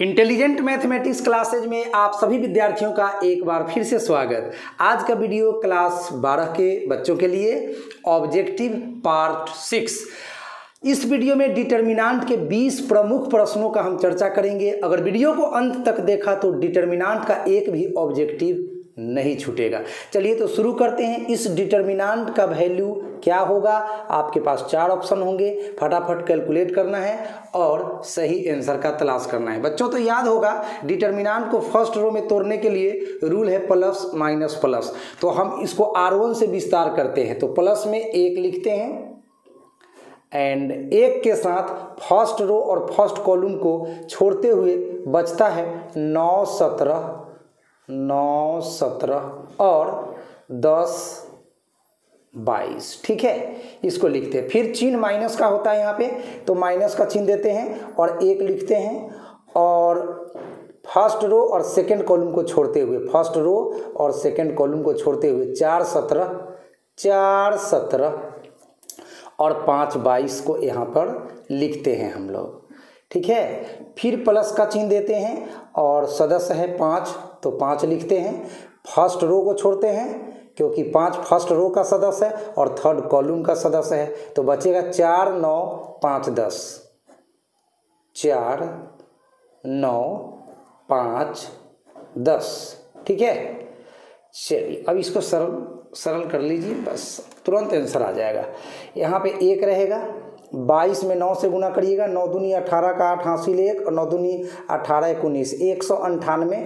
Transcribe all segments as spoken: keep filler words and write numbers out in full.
Intelligent mathematics classes में आप सभी विद्यार्थियों का एक बार फिर से स्वागत। आज का वीडियो क्लास बारह के बच्चों के लिए ऑब्जेक्टिव पार्ट सिक्स। इस वीडियो में डिटर्मिनांट के बीस प्रमुख प्रश्नों का हम चर्चा करेंगे। अगर वीडियो को अंत तक देखा तो डिटर्मिनांट का एक भी ऑब्जेक्टिव नहीं छूटेगा। चलिए तो शुरू करते हैं। इस डिटर्मिनांट का वैल्यू क्या होगा? आपके पास चार ऑप्शन होंगे, फटाफट कैलकुलेट करना है और सही आंसर का तलाश करना है। बच्चों तो याद होगा डिटर्मिनांट को फर्स्ट रो में तोड़ने के लिए रूल है प्लस माइनस प्लस, तो हम इसको आर वन से विस्तार करते हैं। तो प्लस में एक लिखते हैं एंड एक के साथ फर्स्ट रो और फर्स्ट कॉलम को छोड़ते हुए बचता है नौ सत्रह नौ सत्रह और दस बाईस। ठीक है, इसको लिखते हैं। फिर चिन्ह माइनस का होता है यहाँ पे, तो माइनस का चिन्ह देते हैं और एक लिखते हैं और फर्स्ट रो और सेकंड कॉलम को छोड़ते हुए फर्स्ट रो और सेकंड कॉलम को छोड़ते हुए चार सत्रह चार सत्रह और पाँच बाईस को यहाँ पर लिखते हैं हम लोग। ठीक है, फिर प्लस का चिन्ह देते हैं और सदस्य है पाँच, तो पाँच लिखते हैं। फर्स्ट रो को छोड़ते हैं क्योंकि पाँच फर्स्ट रो का सदस्य है और थर्ड कॉलम का सदस्य है, तो बचेगा चार नौ पाँच दस चार नौ पाँच दस। ठीक है, चलिए अब इसको सरल सरल कर लीजिए, बस तुरंत आंसर आ जाएगा। यहाँ पे एक रहेगा, बाईस में नौ से गुना करिएगा, नौ दूनी अठारह का आठ हासिल एक और नौ दूनी अठारह एक उन्नीस एक सौ अंठानवे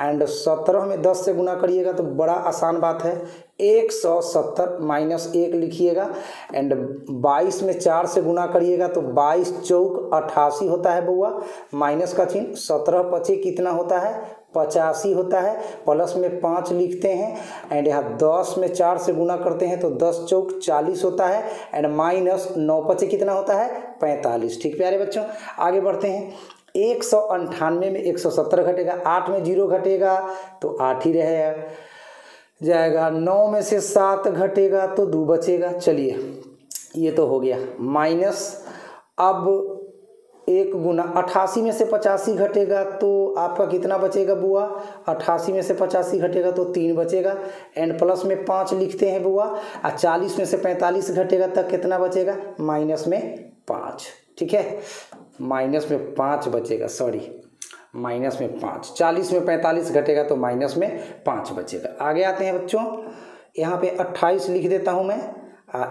एंड सत्रह में दस से गुना करिएगा, तो बड़ा आसान बात है एक सौ सत्तर माइनस एक लिखिएगा एंड बाईस में चार से गुना करिएगा, तो बाईस चौक अट्ठासी होता है बउआ, माइनस का चिन्ह, सत्रह पचे कितना होता है पचासी होता है, प्लस में पाँच लिखते हैं एंड यहाँ दस में चार से गुना करते हैं तो दस चौक चालीस होता है एंड माइनस नौ पचे कितना होता है पैंतालीस। ठीक प्यारे बच्चों, आगे बढ़ते हैं। एक सौ अंठानवे में एक सौ सत्तर घटेगा, आठ में जीरो घटेगा तो आठ ही रहेगा जाएगा, नौ में से सात घटेगा तो दो बचेगा। चलिए ये तो हो गया माइनस, अब एक गुना अट्ठासी में से पचासी घटेगा तो आपका कितना बचेगा बुआ, अट्ठासी में से पचासी घटेगा तो तीन बचेगा एंड प्लस में पाँच लिखते हैं बुआ, और चालीस में से पैंतालीस घटेगा तक कितना बचेगा माइनस में पाँच। ठीक है, माइनस में पाँच बचेगा, सॉरी माइनस में पाँच, चालीस में पैंतालीस घटेगा तो माइनस में पाँच बचेगा। आगे आते हैं बच्चों, यहाँ पे अट्ठाईस लिख देता हूँ मैं,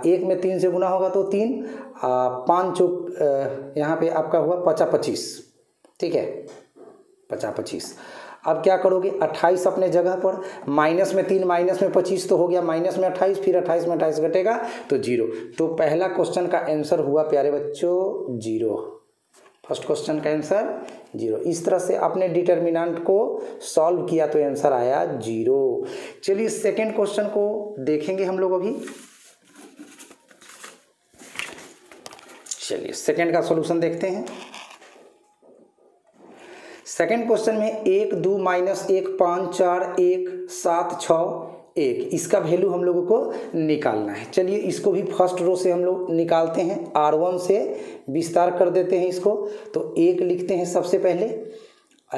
एक में तीन से गुना होगा तो तीन, पाँच चौक यहाँ पे आपका हुआ पचा पच्चीस। ठीक है, पचा पच्चीस। अब क्या करोगे, अट्ठाईस अपने जगह पर, माइनस में तीन माइनस में पच्चीस तो हो गया माइनस में अट्ठाईस, फिर अट्ठाईस में अट्ठाईस घटेगा तो जीरो। तो पहला क्वेश्चन का आंसर हुआ प्यारे बच्चों जीरो, फर्स्ट क्वेश्चन का आंसर जीरो। इस तरह से आपने डिटर्मिनेंट को सॉल्व किया तो आंसर आया जीरो। चलिए सेकेंड क्वेश्चन को देखेंगे हम लोग अभी। चलिए सेकेंड का सॉल्यूशन देखते हैं। सेकेंड क्वेश्चन में एक दो माइनस एक पाँच चार एक सात छः एक, इसका वैल्यू हम लोगों को निकालना है। चलिए इसको भी फर्स्ट रो से हम लोग निकालते हैं, आर वन से विस्तार कर देते हैं इसको। तो एक लिखते हैं सबसे पहले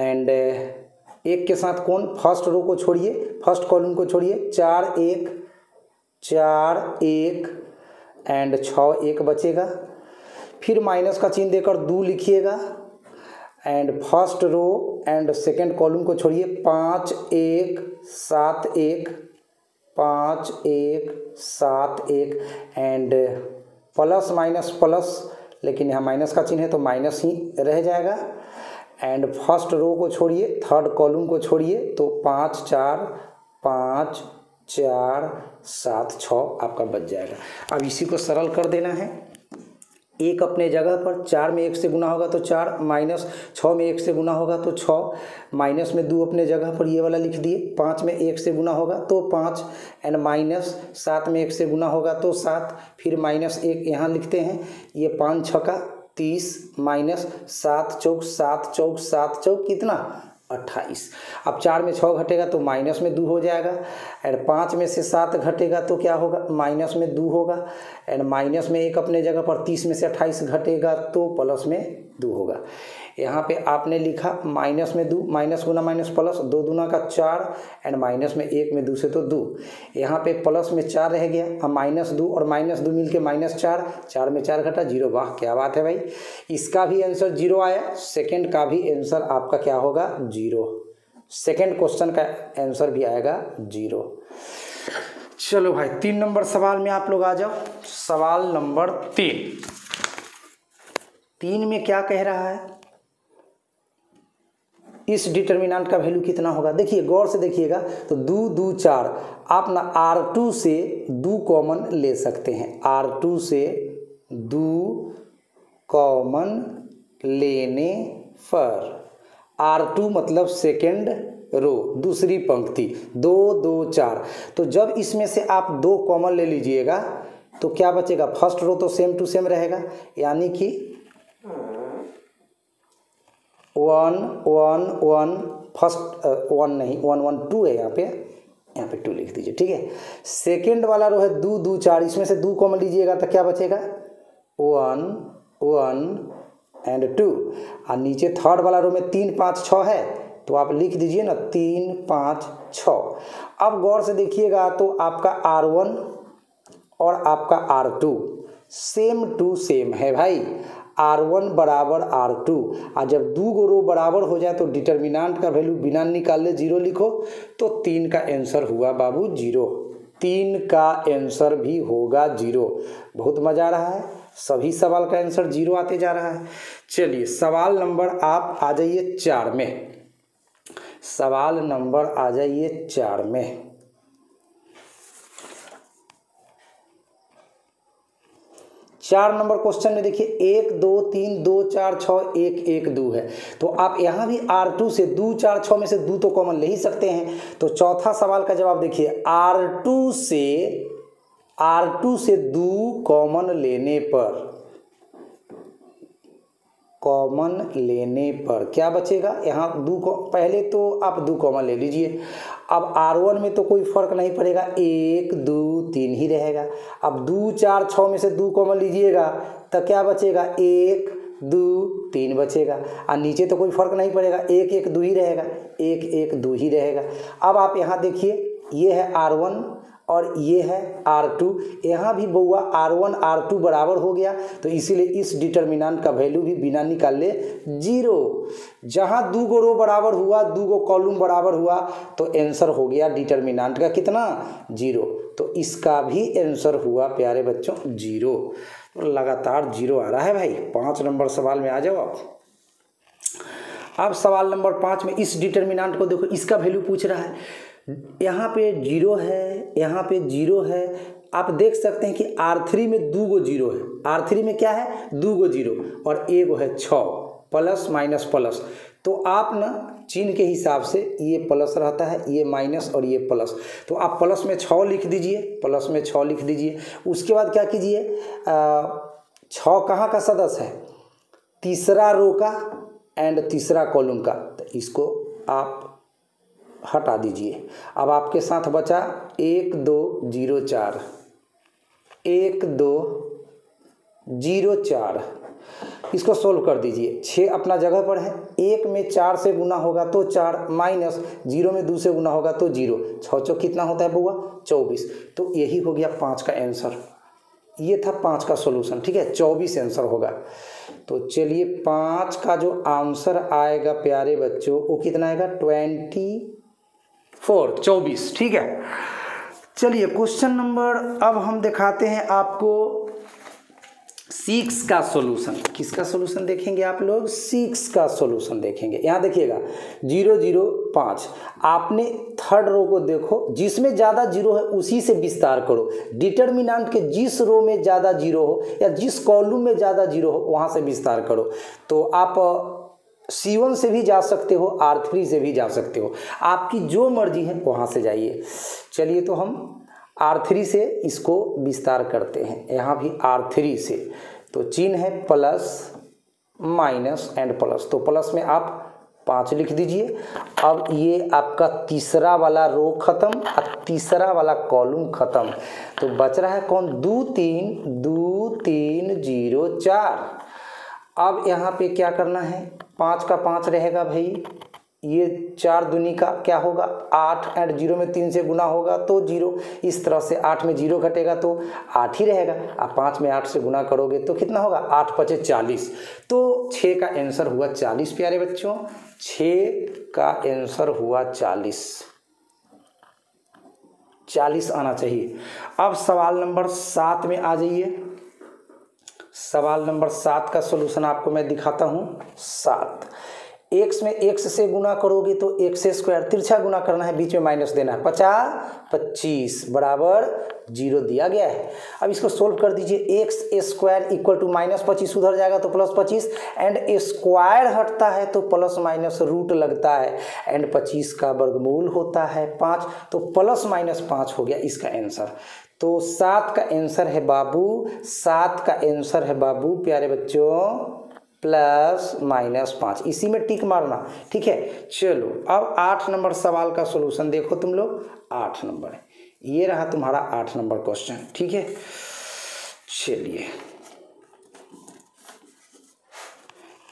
एंड एक के साथ कौन, फर्स्ट रो को छोड़िए फर्स्ट कॉलम को छोड़िए, चार एक चार एक एंड छः एक बचेगा। फिर माइनस का चिन्ह देकर दो लिखिएगा and first row and second column को छोड़िए पाँच एक सात एक पाँच एक सात एक एंड प्लस माइनस प्लस, लेकिन यहाँ माइनस का चिन्ह है तो माइनस ही रह जाएगा एंड फर्स्ट रो को छोड़िए थर्ड कॉलम को छोड़िए तो पाँच चार पाँच चार सात छः आपका बच जाएगा। अब इसी को सरल कर देना है, एक अपने जगह पर, चार में एक से गुना होगा तो चार माइनस, छः में एक से गुना होगा तो छः माइनस में दो अपने जगह पर ये वाला लिख दिए, पाँच में एक से गुना होगा तो पाँच एंड माइनस, सात में एक से गुना होगा तो सात, फिर माइनस एक यहाँ लिखते हैं, ये पाँच छः का तीस माइनस सात चौक सात चौक सात चौक कितना अट्ठाईस। अब चार में छः घटेगा तो माइनस में दो हो जाएगा एंड पाँच में से सात घटेगा तो क्या होगा माइनस में दो होगा एंड माइनस में एक अपने जगह पर, तीस में से अट्ठाईस घटेगा तो प्लस में दो होगा। यहाँ पे आपने लिखा माइनस में दो, माइनस गुना माइनस प्लस, दो दूना का चार एंड माइनस में एक में दो से तो दो, यहाँ पे प्लस में चार रह गया। अब माइनस दो और माइनस दो मिल के माइनस चार, चार में चार घटा जीरो। वाह क्या बात है भाई, इसका भी आंसर जीरो आया, सेकेंड का भी आंसर आपका क्या होगा जीरो, सेकेंड क्वेश्चन का आंसर भी आएगा जीरो। चलो भाई तीन नंबर सवाल में आप लोग आ जाओ। सवाल नंबर तीन, तीन में क्या कह रहा है, इस डिटर्मिनेंट का वैल्यू कितना होगा। देखिए गौर से देखिएगा तो दो दो चार, आप ना आर टू से दो कॉमन ले सकते हैं, आर टू से दो कॉमन लेने पर, आर टू मतलब सेकेंड रो दूसरी पंक्ति, दो दो चार, तो जब इसमें से आप दो कॉमन ले लीजिएगा तो क्या बचेगा, फर्स्ट रो तो सेम टू सेम रहेगा, यानी कि one one one, first one नहीं वन वन टू है, यहाँ पे यहाँ पे टू लिख दीजिए, ठीक है। सेकेंड वाला रो है दो दो चार, इसमें से दो कॉमन लीजिएगा तो क्या बचेगा, वन वन एंड टू। और नीचे थर्ड वाला रो में तीन पाँच छः है तो आप लिख दीजिए ना तीन पाँच छः। अब गौर से देखिएगा तो आपका आर वन और आपका R two same to same है भाई, आर वन बराबर आर टू। और जब दो गो रो बराबर हो जाए तो डिटर्मिनेंट का वैल्यू बिना निकाले जीरो लिखो, तो तीन का आंसर हुआ बाबू जीरो, तीन का आंसर भी होगा जीरो। बहुत मज़ा आ रहा है, सभी सवाल का आंसर जीरो आते जा रहा है। चलिए सवाल नंबर आप आ जाइए चार में, सवाल नंबर आ जाइए चार में। चार नंबर क्वेश्चन में देखिए एक दो तीन दो चार छः एक एक दो है, तो आप यहाँ भी आर टू से दो चार छः में से दो तो कॉमन ले ही सकते हैं। तो चौथा सवाल का जवाब देखिए, आर टू से आर टू से दो कॉमन लेने पर कॉमन लेने पर क्या बचेगा, यहाँ दो को पहले तो आप दो कॉमन ले लीजिए। अब आर वन में तो कोई फर्क नहीं पड़ेगा, एक दो तीन ही रहेगा। अब दो चार छः में से दो कॉमन लीजिएगा तो क्या बचेगा, एक दो तीन बचेगा। और नीचे तो कोई फर्क नहीं पड़ेगा, एक एक दो ही रहेगा, एक एक दो ही रहेगा। अब आप यहाँ देखिए ये है आर वन और ये है आर टू, यहाँ भी बउआ आर वन आर टू बराबर हो गया, तो इसीलिए इस डिटर्मिनेंट का वैल्यू भी बिना निकाले जीरो। जहाँ दो गो रो बराबर हुआ, दो गो कॉलम बराबर हुआ, तो आंसर हो गया डिटर्मिनेंट का कितना, जीरो। तो इसका भी आंसर हुआ प्यारे बच्चों जीरो, तो लगातार जीरो आ रहा है भाई। पाँच नंबर सवाल में आ जाओ आप। अब सवाल नंबर पाँच में इस डिटर्मिनेंट को देखो, इसका वैल्यू पूछ रहा है, यहाँ पे जीरो है, यहाँ पे जीरो है। आप देख सकते हैं कि आर थ्री में दो गो जीरो है, आर थ्री में क्या है दो गो जीरो और एक गो है छः, प्लस माइनस प्लस। तो आप ना चिन्ह के हिसाब से ये प्लस रहता है, ये माइनस और ये प्लस, तो आप प्लस में छः लिख दीजिए, प्लस में छः लिख दीजिए। उसके बाद क्या कीजिए, छः कहाँ का सदस्य है, तीसरा रो का एंड तीसरा कॉलम का, तो इसको आप हटा दीजिए। अब आपके साथ बचा एक दो जीरो चार, एक दो जीरो चार, इसको सोल्व कर दीजिए। छः अपना जगह पर है, एक में चार से गुना होगा तो चार, माइनस जीरो में दो से गुना होगा तो जीरो, छः छः कितना होता है बुआ चौबीस। तो यही हो गया पाँच का आंसर, ये था पाँच का सॉल्यूशन, ठीक है चौबीस आंसर होगा। तो चलिए पाँच का जो आंसर आएगा प्यारे बच्चों वो कितना आएगा, ट्वेंटी फोर चौबीस, ठीक है। चलिए क्वेश्चन नंबर अब हम दिखाते हैं आपको सिक्स का सॉल्यूशन। किसका सॉल्यूशन देखेंगे आप लोग, सिक्स का सॉल्यूशन देखेंगे। यहाँ देखिएगा जीरो जीरो पाँच, आपने थर्ड रो को देखो, जिसमें ज़्यादा जीरो है उसी से विस्तार करो। डिटर्मिनेंट के जिस रो में ज़्यादा जीरो हो या जिस कॉलम में ज़्यादा जीरो हो वहाँ से विस्तार करो। तो आप सी वन से भी जा सकते हो, आर थ्री से भी जा सकते हो, आपकी जो मर्जी है वहाँ से जाइए। चलिए तो हम आर थ्री से इसको विस्तार करते हैं, यहाँ भी आर थ्री से, तो चिन्ह है प्लस माइनस एंड प्लस, तो प्लस में आप पाँच लिख दीजिए। अब ये आपका तीसरा वाला रो खत्म और तीसरा वाला कॉलम खत्म, तो बच रहा है कौन, दो तीन दो तीन जीरो चार। अब यहाँ पे क्या करना है, पाँच का पाँच रहेगा भाई, ये चार दूनी का क्या होगा आठ, एंड जीरो में तीन से गुना होगा तो जीरो, इस तरह से आठ में जीरो घटेगा तो आठ ही रहेगा, आप पाँच में आठ से गुना करोगे तो कितना होगा, आठ पचे चालीस, तो छः का आंसर हुआ चालीस। प्यारे बच्चों छः का आंसर हुआ चालीस, चालीस आना चाहिए। अब सवाल नंबर सात में आ जाइए, सवाल नंबर सात का सोल्यूशन आपको मैं दिखाता हूँ। सात एक्स में एक्स से गुना करोगे तो एक्स स्क्वायर तिरछा गुना करना है, बीच में माइनस देना है, पचास पच्चीस बराबर जीरो दिया गया है। अब इसको सोल्व कर दीजिए, x square equal to minus पच्चीस उधर जाएगा तो प्लस पच्चीस, एंड स्क्वायर हटता है तो प्लस माइनस रूट लगता है, एंड पच्चीस का वर्गमूल होता है पाँच, तो प्लस माइनस पाँच हो गया इसका आंसर। तो सात का आंसर है बाबू, सात का आंसर है बाबू प्यारे बच्चों प्लस माइनस पाँच, इसी में टिक मारना, ठीक है। चलो अब आठ नंबर सवाल का सोल्यूशन देखो तुम लोग, आठ नंबर ये रहा तुम्हारा आठ नंबर क्वेश्चन, ठीक है। चलिए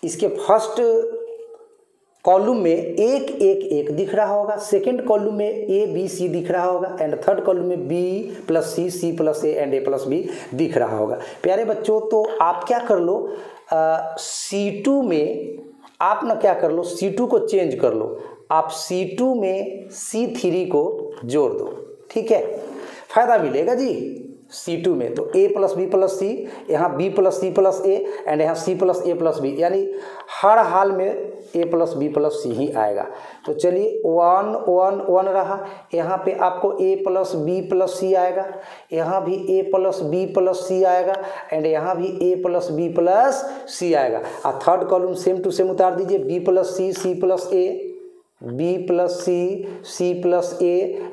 इसके फर्स्ट कॉलम में एक एक एक दिख रहा होगा, सेकंड कॉलम में ए बी सी दिख रहा होगा, एंड थर्ड कॉलम में B plus C, C plus A and A plus B दिख रहा होगा। प्यारे बच्चों तो आप क्या कर लो, सी टू में आप ना क्या कर लो, सी टू को चेंज कर लो, आप सी टू में सी थ्री को जोड़ दो, ठीक है, फायदा मिलेगा जी। सी टू में तो A plus B plus C, यहाँ B plus C plus A, and यहाँ C plus A plus B, यानी हर हाल में A plus B plus C ही आएगा। तो चलिए वन वन वन रहा, यहाँ पे आपको A plus B plus C आएगा, यहाँ भी A plus B plus C आएगा, एंड यहाँ भी A plus B plus C आएगा। और third column same to same उतार दीजिए, B plus C, C plus A, B plus C, C plus A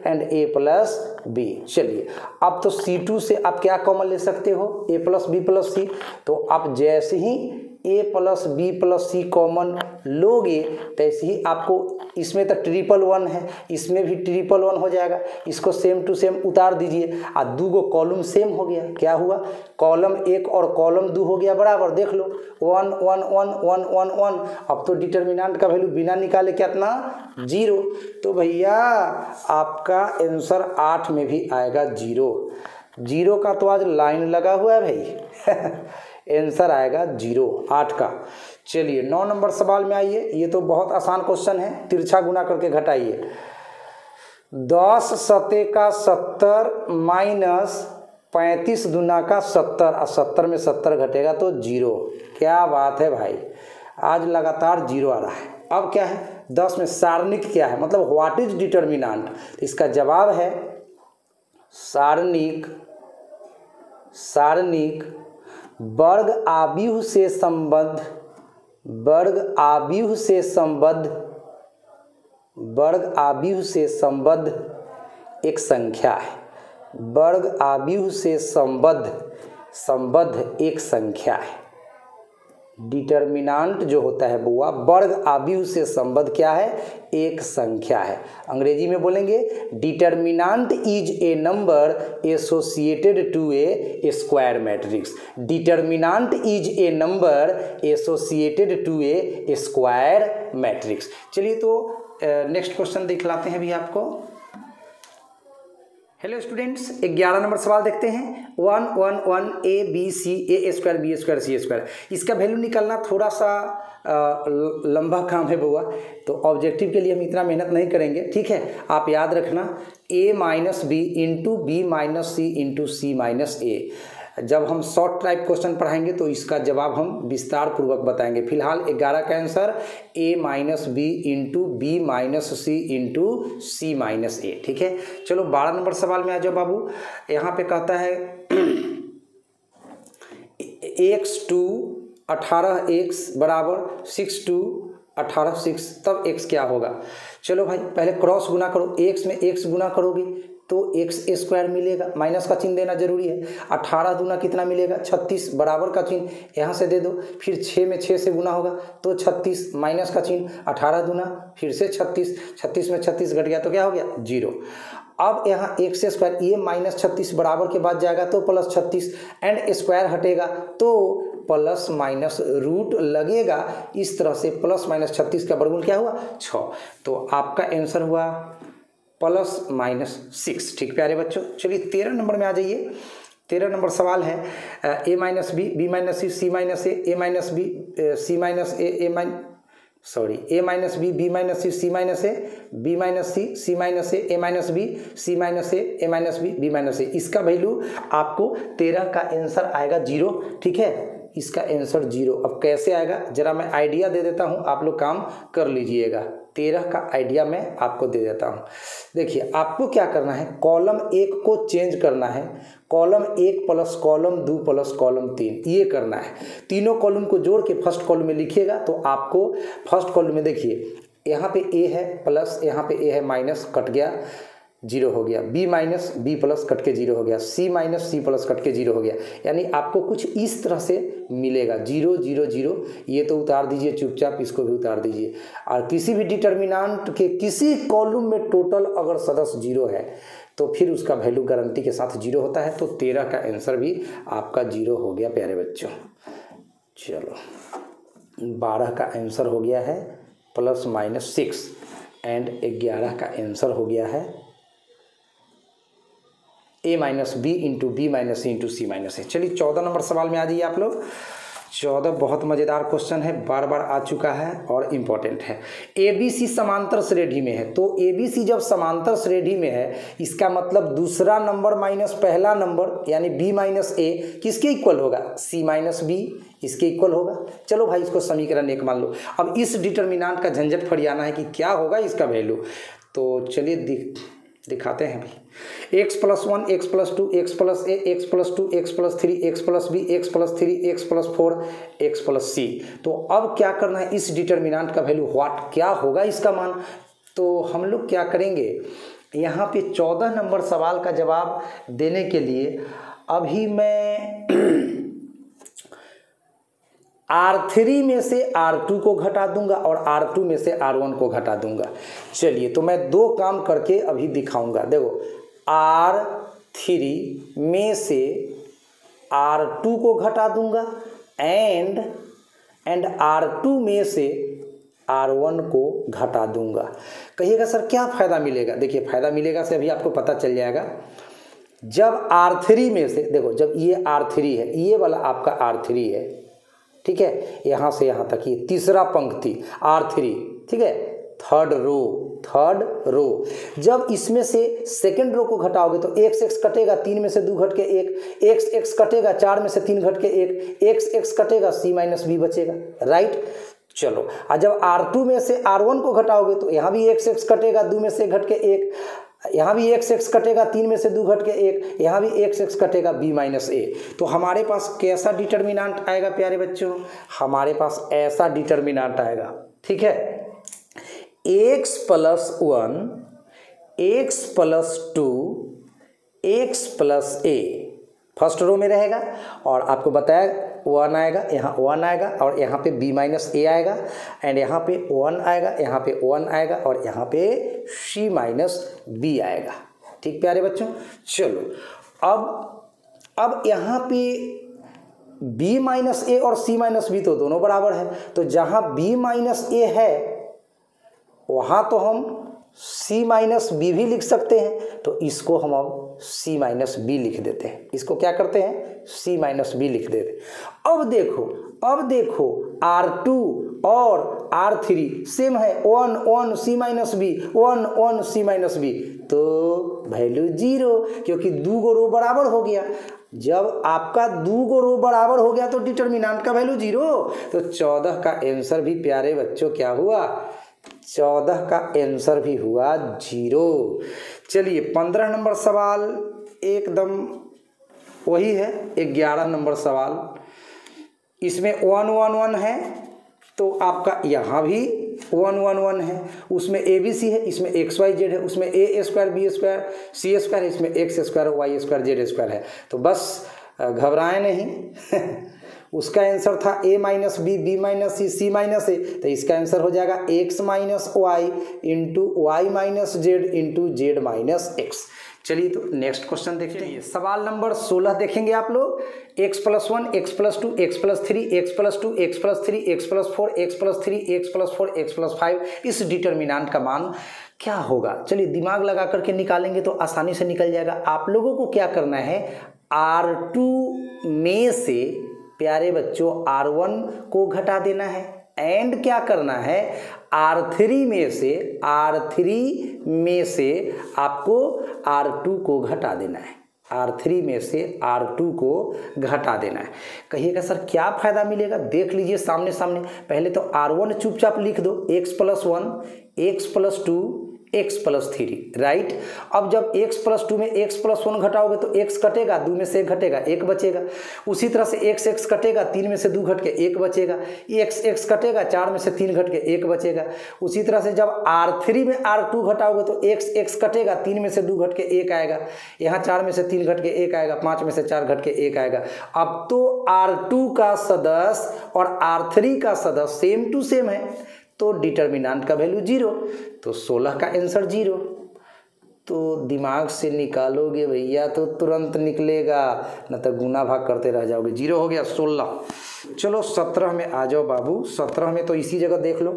and A plus B. चलिए अब तो सी टू से आप क्या कॉमन ले सकते हो, A plus B plus C, तो आप जैसे ही A plus B plus C common लोगे तैसे ही आपको, इसमें तो ट्रिपल वन है, इसमें भी ट्रिपल वन हो जाएगा, इसको सेम टू सेम उतार दीजिए, आ दो गो कॉलम सेम हो गया, क्या हुआ कॉलम एक और कॉलम दो हो गया बराबर, देख लो one one one one one one. अब तो डिटर्मिनेंट का वैल्यू बिना निकाले कितना, जीरो, तो भैया आपका आंसर आठ में भी आएगा जीरो। जीरो का तो आज लाइन लगा हुआ है भाई आंसर आएगा जीरो आठ का। चलिए नौ नंबर सवाल में आइए, ये तो बहुत आसान क्वेश्चन है, तिरछा गुना करके घटाइए। दस सते का सत्तर माइनस पैंतीस दुना का सत्तर, और सत्तर में सत्तर घटेगा तो जीरो, क्या बात है भाई, आज लगातार जीरो आ रहा है। अब क्या है दस में सारणिक क्या है, मतलब व्हाट इज डिटर्मिनेंट, इसका जवाब है सारणिक, सारणिक वर्ग आव्यूह से संबद्ध, वर्ग आव्यूह से संबद्ध, वर्ग आव्यूह से संबद्ध एक संख्या है, वर्ग आव्यूह से संबद्ध संबद्ध एक संख्या है। डिटर्मिनेंट जो होता है बुआ वर्ग आव्यूह से संबद्ध क्या है, एक संख्या है। अंग्रेजी में बोलेंगे determinant is a number associated to a square matrix, determinant is a number associated to a square matrix. चलिए तो नेक्स्ट क्वेश्चन दिखलाते हैं भी आपको। हेलो स्टूडेंट्स ग्यारह नंबर सवाल देखते हैं, one one one A B C, A square B square C square, इसका वैल्यू निकालना थोड़ा सा लंबा काम है बुआ, तो ऑब्जेक्टिव के लिए हम इतना मेहनत नहीं करेंगे, ठीक है। आप याद रखना A minus B into B minus C into C minus A, जब हम शॉर्ट टाइप क्वेश्चन पढ़ाएंगे तो इसका जवाब हम विस्तार पूर्वक बताएंगे। फिलहाल ग्यारह का answer a minus B into B minus C into C minus A, ठीक है। चलो बारह नंबर सवाल में आ जाओ बाबू, यहाँ पे कहता है एक्स टू अठारह एक्स बराबर सिक्स टू अठारह सिक्स, तब x क्या होगा। चलो भाई पहले क्रॉस गुना करो, x में x गुना करोगे तो एक्स स्क्वायर मिलेगा, माइनस का चिन्ह देना जरूरी है, अठारह दूना कितना मिलेगा छत्तीस, बराबर का चिन्ह यहाँ से दे दो, फिर छः में छः से गुना होगा तो छत्तीस, माइनस का चिन्ह अठारह दूना फिर से छत्तीस, छत्तीस में छत्तीस घट गया तो क्या हो गया जीरो। अब यहाँ एक्स स्क्वायर, ये माइनस छत्तीस बराबर के बाद जाएगा तो प्लस छत्तीस, एंड स्क्वायर हटेगा तो प्लस माइनस रूट लगेगा। इस तरह से प्लस माइनस छत्तीस का वर्गमूल क्या हुआ छः, तो आपका आंसर हुआ प्लस माइनस सिक्स। ठीक प्यारे बच्चों, चलिए तेरह नंबर में आ जाइए। तेरह नंबर सवाल है A minus B, B minus C, C minus A, A minus B, C minus A, A min sorry A minus B, B minus C, C minus A, B minus C, C minus A, A minus B, C minus A, A minus B, B minus A. इसका value आपको तेरह का answer आएगा zero. ठीक है, इसका answer zero. अब कैसे आएगा जरा मैं आइडिया दे देता हूँ, आप लोग काम कर लीजिएगा। तेरह का आइडिया मैं आपको दे देता हूँ। देखिए आपको क्या करना है, कॉलम एक को चेंज करना है, कॉलम एक प्लस कॉलम दो प्लस कॉलम तीन, ये करना है। तीनों कॉलम को जोड़ के फर्स्ट कॉलम में लिखिएगा, तो आपको फर्स्ट कॉलम में देखिए यहाँ पे ए है प्लस, यहाँ पे ए है माइनस, कट गया जीरो हो गया, b minus B plus cut के जीरो हो गया, c minus C plus cut के जीरो हो गया। यानी आपको कुछ इस तरह से मिलेगा जीरो जीरो जीरो। ये तो उतार दीजिए चुपचाप, इसको भी उतार दीजिए। और किसी भी डिटर्मिनांट के किसी कॉलम में टोटल अगर सदस्य जीरो है तो फिर उसका वैल्यू गारंटी के साथ जीरो होता है। तो तेरह का आंसर भी आपका जीरो हो गया प्यारे बच्चों। चलो बारह का आंसर हो गया है प्लस माइनस सिक्स एंड ग्यारह का आंसर हो गया है A minus B into B minus C into C minus A. चलिए चौदह नंबर सवाल में आ जाइए आप लोग। चौदह बहुत मज़ेदार क्वेश्चन है, बार बार आ चुका है और इम्पोर्टेंट है। ए बी सी समांतर श्रेणी में है, तो ए बी सी जब समांतर श्रेणी में है इसका मतलब दूसरा नंबर माइनस पहला नंबर यानी बी माइनस ए किसके इक्वल होगा, सी माइनस बी इसके इक्वल होगा। चलो भाई इसको समीकरण एक मान लो। अब इस डिटर्मिनांट का झंझट फड़ियाना है कि क्या होगा इसका वैल्यू, तो चलिए दिख दिखाते हैं भाई। x plus one, X plus two, X plus A, X plus two, X plus three, X plus B, X plus three, X plus four, X plus C. तो अब क्या करना है, इस डिटर्मिनेंट का वैल्यू व्हाट क्या होगा इसका मान, तो हम लोग क्या करेंगे यहाँ पे चौदह नंबर सवाल का जवाब देने के लिए अभी मैं आर थ्री में से आर टू को घटा दूंगा और आर टू में से आर वन को घटा दूंगा। चलिए तो मैं दो काम करके अभी दिखाऊंगा। देखो आर थ्री में से आर टू को घटा दूंगा एंड एंड आर टू में से आर वन को घटा दूंगा। कहिएगा सर क्या फ़ायदा मिलेगा, देखिए फ़ायदा मिलेगा से अभी आपको पता चल जाएगा। जब आर थ्री में से देखो, जब ये आर थ्री है, ये वाला आपका आर थ्री है, ठीक है, यहाँ से यहाँ तक ये तीसरा पंक्ति आर थ्री, ठीक है, थर्ड रो, थर्ड रो। जब इसमें से सेकेंड रो को घटाओगे तो एक्स एक्स कटेगा, तीन में से दो घट के एक, एक्स एक्स कटेगा, चार में से तीन घट के एक, एक्स एक्स कटेगा, सी माइनस बी बचेगा, राइट। चलो और जब आर टू में से आर वन को घटाओगे तो यहाँ भी एक्स एक्स कटेगा, दो में से घट के एक, यहाँ भी एक्स एक्स कटेगा, तीन में से दो घट के एक, यहाँ भी एक्स एक्स कटेगा, बी माइनस ए। तो हमारे पास कैसा डिटर्मिनेंट आएगा प्यारे बच्चों, हमारे पास ऐसा डिटर्मिनेंट आएगा। ठीक है, X plus one, X plus two, X plus A first row में रहेगा, और आपको बताया वन आएगा, यहाँ वन आएगा और यहाँ पे b माइनस ए आएगा, एंड यहाँ पे वन आएगा, यहाँ पे वन आएगा और यहाँ पे c माइनस बी आएगा। ठीक प्यारे बच्चों, चलो अब अब यहाँ पे b माइनस ए और c माइनस बी तो दोनों बराबर है, तो जहाँ b माइनस ए है वहाँ तो हम c माइनस बी भी लिख सकते हैं। तो इसको हम अब c माइनस बी लिख देते हैं, इसको क्या करते हैं c माइनस बी लिख देते हैं। अब देखो अब देखो आर टू और आर थ्री सेम है, one one c minus B, one one c minus B, तो वैल्यू जीरो क्योंकि दो गो रो बराबर हो गया। जब आपका दो गो रो बराबर हो गया तो डिटर्मिनेंट का वैल्यू जीरो। तो चौदह का आंसर भी प्यारे बच्चों क्या हुआ, चौदह का आंसर भी हुआ जीरो। चलिए पंद्रह नंबर सवाल एकदम वही है, ग्यारह नंबर सवाल। इसमें वन वन वन है तो आपका यहाँ भी वन वन वन है, उसमें ए बी सी है, इसमें एक्स वाई जेड है, उसमें A square B square C square है, इसमें X square Y square Z square है। तो बस घबराएं नहीं उसका आंसर था a minus B, B minus C, C minus A, तो इसका आंसर हो जाएगा x minus Y into Y minus Z into Z minus X. चलिए तो नेक्स्ट क्वेश्चन देखते हैं। सवाल नंबर सोलह देखेंगे आप लोग। X plus one, X plus two, X plus three, X plus two, X plus three, X plus four, X plus three, X plus four, X plus five, इस डिटर्मिनेंट का मान क्या होगा। चलिए दिमाग लगा करके निकालेंगे तो आसानी से निकल जाएगा। आप लोगों को क्या करना है, आर टू में से प्यारे बच्चों आर वन को घटा देना है एंड क्या करना है, आर थ्री में से आर थ्री में से आपको आर टू को घटा देना है। आर थ्री में से आर टू को घटा देना है। कहिएगा सर क्या फ़ायदा मिलेगा। देख लीजिए सामने सामने। पहले तो आर वन चुपचाप लिख दो, X plus one, X plus two, X plus three, right. अब जब एक्स प्लस टू में एक्स प्लस वन घटाओगे तो एक्स कटेगा, दो में से एक घटेगा, एक बचेगा। उसी तरह से एक्स एक्स कटेगा, तीन में से दो घट के एक बचेगा। एक्स एक्स कटेगा, चार में से तीन घट के एक बचेगा। उसी तरह से जब आर थ्री में आर टू घटाओगे तो एक्स एक्स कटेगा, तीन में से दो घट के एक आएगा। यहाँ चार में से तीन घट के एक आएगा, पाँच में से चार घट के एक आएगा। अब तो आर टू का सदस्य और आर थ्री का सदस्य सेम टू सेम है, तो डिटर्मिनेंट का वैल्यू जीरो, तो सोलह का आंसर जीरो। तो दिमाग से निकालोगे भैया तो तुरंत निकलेगा, न तो गुना भाग करते रह जाओगे। जीरो हो गया सोलह। चलो सत्रह में आ जाओ बाबू। सत्रह में तो इसी जगह देख लो,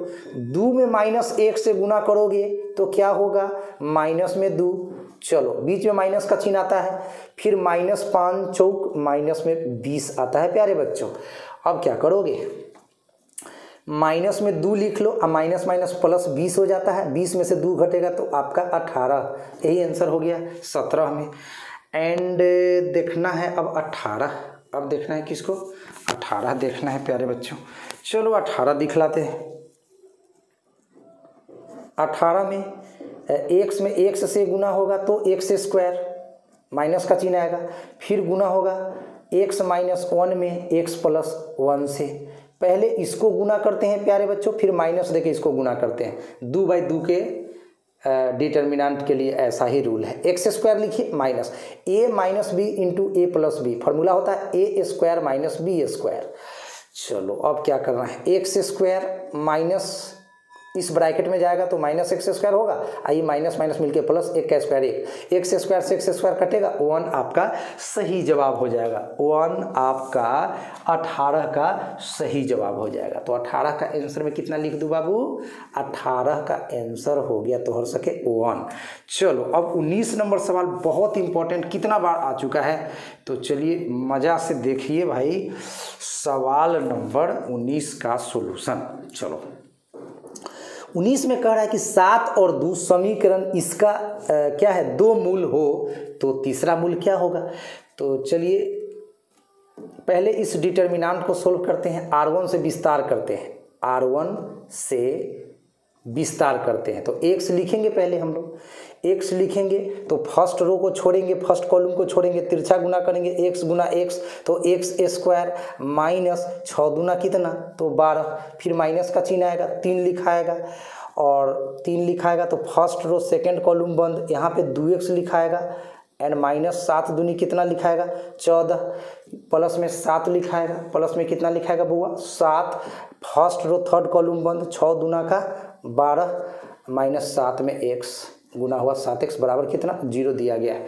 दो में माइनस एक से गुना करोगे तो क्या होगा, माइनस में दो। चलो बीच में माइनस का चिन्ह आता है, फिर माइनस पाँच चौक माइनस में बीस आता है प्यारे बच्चों। अब क्या करोगे, माइनस में दो लिख लो, अब माइनस माइनस प्लस बीस हो जाता है, बीस में से दो घटेगा तो आपका अठारह, यही आंसर हो गया सत्रह में। एंड देखना है अब अठारह, अब देखना है किसको, अठारह देखना है प्यारे बच्चों। चलो अठारह दिखलाते हैं। अठारह में एक्स में एक्स से गुना होगा तो एक्स स्क्वायर माइनस का चिन्ह आएगा, फिर गुना होगा एक्स माइनस वन में एक्स प्लस वन से। पहले इसको गुना करते हैं प्यारे बच्चों, फिर माइनस देके इसको गुना करते हैं। दो बाई दो के डिटर्मिनेंट के लिए ऐसा ही रूल है। एक्स स्क्वायर लिखिए minus A minus B into A plus B, formula होता है A square minus B square. चलो अब क्या करना है, एक्स स्क्वायर माइनस इस ब्रैकेट में जाएगा तो माइनस एक्स स्क्वायर होगा, आइए माइनस माइनस मिलके प्लस एक का स्क्वायर एक, एक्स स्क्वायर से एक्स स्क्वायर कटेगा, वन आपका सही जवाब हो जाएगा। वन आपका अठारह का सही जवाब हो जाएगा। तो अठारह का आंसर में कितना लिख दूँ बाबू, अठारह का आंसर हो गया तो हो सके वन। चलो अब उन्नीस नंबर सवाल बहुत इंपॉर्टेंट, कितना बार आ चुका है, तो चलिए मज़ा से देखिए भाई सवाल नंबर उन्नीस का सोल्यूशन। चलो उन्नीस में कह रहा है कि सात और दो समीकरण इसका आ, क्या है, दो मूल हो तो तीसरा मूल क्या होगा। तो चलिए पहले इस डिटर्मिनेंट को सोल्व करते हैं, आर वन से विस्तार करते हैं, आर वन से विस्तार करते हैं। तो एक्स लिखेंगे पहले हम लोग, एक्स लिखेंगे तो फर्स्ट रो को छोड़ेंगे, फर्स्ट कॉलम को छोड़ेंगे, तिरछा गुना करेंगे, एक्स गुना एक्स तो एक्स स्क्वायर माइनस छः दूना कितना तो बारह, फिर माइनस का चिन्ह आएगा, तीन लिखाएगा और तीन लिखाएगा तो फर्स्ट रो सेकंड कॉलम बंद, यहाँ पे दो एक्स लिखाएगा एंड माइनस सात दूनी कितना लिखाएगा चौदह, प्लस में सात लिखाएगा, प्लस में कितना लिखाएगा बुआ सात, फर्स्ट रो थर्ड कॉलम बंद, छः दूना का बारह माइनस सात में एक्स गुना हुआ सात एक्स बराबर कितना जीरो दिया गया है,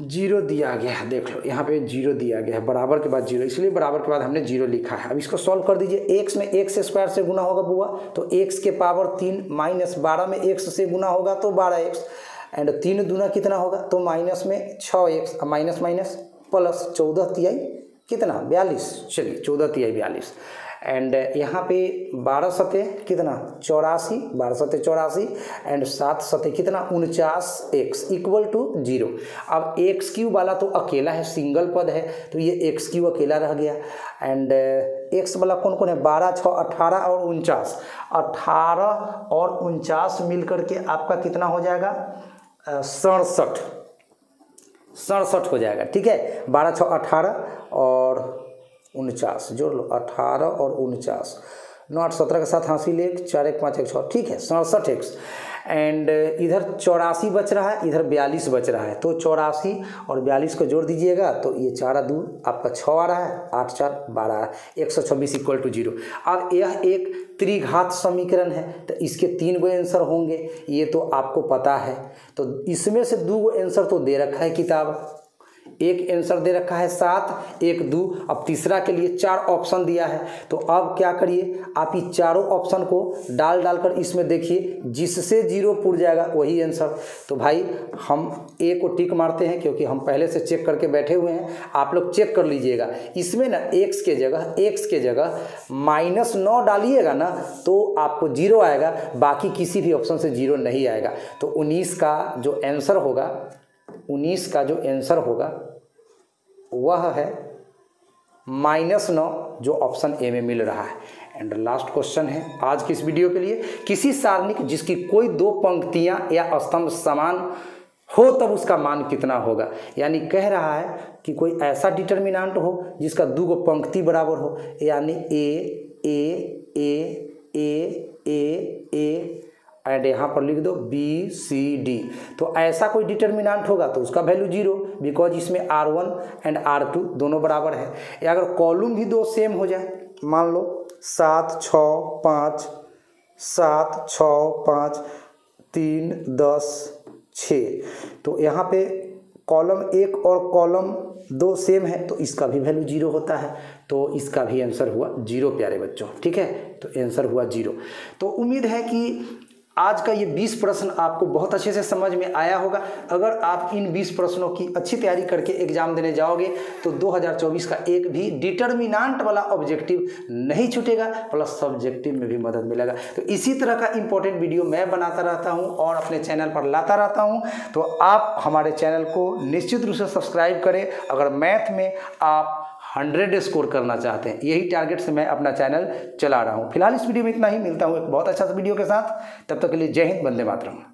जीरो दिया गया है। देख लो यहाँ पे जीरो दिया गया है, बराबर के बाद जीरो, इसलिए बराबर के बाद हमने जीरो लिखा है। अब इसको सॉल्व कर दीजिए। एक्स में एक्स स्क्वायर से गुना होगा बुआ तो एक्स के पावर तीन, माइनस बारह में एक्स से गुना होगा तो बारह एक्स एंड तीन दूना कितना होगा तो माइनस में छः एक्स, माइनस माइनस प्लस चौदह तिहाई कितना बयालीस, चलिए चौदह तिहाई बयालीस एंड यहाँ पे बारह सते कितना चौरासी, बारह सते चौरासी एंड सात सते कितना उनचास एक्स इक्वल टू जीरो। अब एक्स क्यूब वाला तो अकेला है, सिंगल पद है तो ये एक्स क्यूब अकेला रह गया एंड एक्स वाला कौन कौन है, बारह छः अट्ठारह और उनचास, अट्ठारह और उनचास मिलकर के आपका कितना हो जाएगा सड़सठ, सड़सठ हो जाएगा। ठीक है, बारह छः अट्ठारह और उनचास जोड़ लो, अट्ठारह और उनचास नौ आठ सत्रह के साथ हासिल एक, चार एक पाँच एक छः, ठीक है सड़सठ एक्स। एंड इधर चौरासी बच रहा है, इधर बयालीस बच रहा है, तो चौरासी और बयालीस को जोड़ दीजिएगा तो ये चार दो आपका छः आ रहा है, आठ चार बारह आ रहा है, एक सौ छब्बीस इक्वल टू जीरो। अब यह एक त्रिघात समीकरण है तो इसके तीन गो आंसर होंगे, ये तो आपको पता है। तो इसमें से दो गो आंसर तो दे रखा है किताब, एक आंसर दे रखा है सात, एक दो, अब तीसरा के लिए चार ऑप्शन दिया है। तो अब क्या करिए, आप ये चारों ऑप्शन को डाल डाल कर इसमें देखिए, जिससे जीरो पूर जाएगा वही आंसर। तो भाई हम ए को टिक मारते हैं क्योंकि हम पहले से चेक करके बैठे हुए हैं, आप लोग चेक कर लीजिएगा। इसमें ना एक्स के जगह एक्स के जगह माइनस नौ डालिएगा ना तो आपको जीरो आएगा, बाकी किसी भी ऑप्शन से जीरो नहीं आएगा। तो उन्नीस का जो आंसर होगा उन्नीस का जो आंसर होगा वह है माइनस नौ, जो ऑप्शन ए में मिल रहा है। एंड लास्ट क्वेश्चन है आज की इस वीडियो के लिए, किसी सारणिक जिसकी कोई दो पंक्तियां या स्तंभ समान हो तब उसका मान कितना होगा। यानी कह रहा है कि कोई ऐसा डिटर्मिनेंट हो जिसका दो गो पंक्ति बराबर हो, यानी ए ए ए ए ए ए एंड यहाँ पर लिख दो बी सी डी, तो ऐसा कोई डिटर्मिनेंट होगा तो उसका वैल्यू जीरो, बिकॉज इसमें R one and R two दोनों बराबर है। या अगर कॉलम भी दो सेम हो जाए, मान लो सात छः पाँच, सात छः पाँच, तीन दस छः, तो यहाँ पे कॉलम एक और कॉलम दो सेम है तो इसका भी वैल्यू जीरो होता है, तो इसका भी आंसर हुआ जीरो प्यारे बच्चों, ठीक है तो आंसर हुआ जीरो। तो उम्मीद है कि आज का ये बीस प्रश्न आपको बहुत अच्छे से समझ में आया होगा। अगर आप इन बीस प्रश्नों की अच्छी तैयारी करके एग्जाम देने जाओगे तो दो हज़ार चौबीस का एक भी डिटर्मिनेंट वाला ऑब्जेक्टिव नहीं छूटेगा, प्लस सब्जेक्टिव में भी मदद मिलेगा। तो इसी तरह का इंपॉर्टेंट वीडियो मैं बनाता रहता हूं और अपने चैनल पर लाता रहता हूँ, तो आप हमारे चैनल को निश्चित रूप से सब्सक्राइब करें अगर मैथ में आप हंड्रेड स्कोर करना चाहते हैं। यही टारगेट से मैं अपना चैनल चला रहा हूँ। फिलहाल इस वीडियो में इतना ही, मिलता हूँ एक बहुत अच्छा वीडियो के साथ, तब तक के लिए जय हिंद, वंदे मातरम।